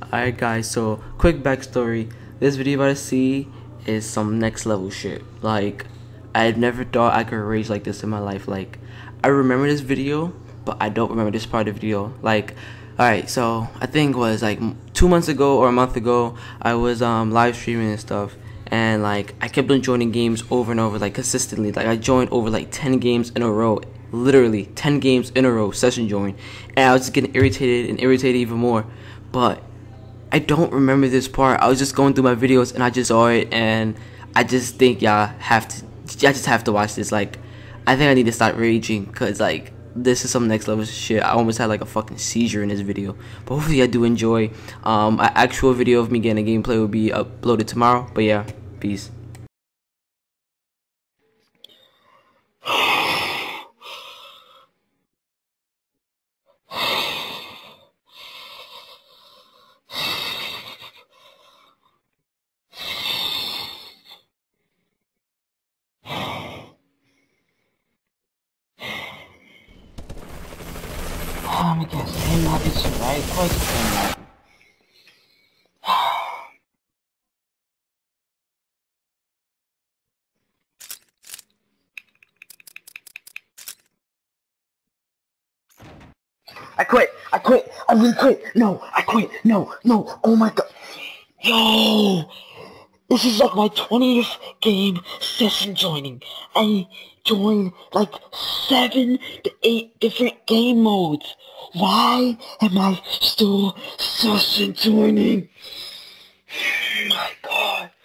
Alright guys, so quick backstory, this video I see is some next level shit. Like, I never thought I could rage like this in my life. Like, I remember this video, but I don't remember this part of the video. Like, alright, so I think it was like 2 months ago or a month ago, I was live streaming and stuff, and like I kept on joining games over and over, like consistently. Like I joined over like 10 games in a row, literally 10 games in a row, session join, and I was just getting irritated and irritated even more. But I don't remember this part. I was just going through my videos and I just saw it, and I just think I just have to watch this. Like, I think I need to stop raging, cause like this is some next level shit. I almost had like a fucking seizure in this video. But hopefully I do enjoy. An actual video of me getting a gameplay will be uploaded tomorrow. But yeah, peace. I'm gonna get same map as you, right? Of course it's the same map. I quit! I quit! I'm gonna quit! No! I quit! No! No! Oh my god! Yo! This is like my 20th game session joining. I joined like 7 to 8 different game modes. Why am I still session joining? Oh my god.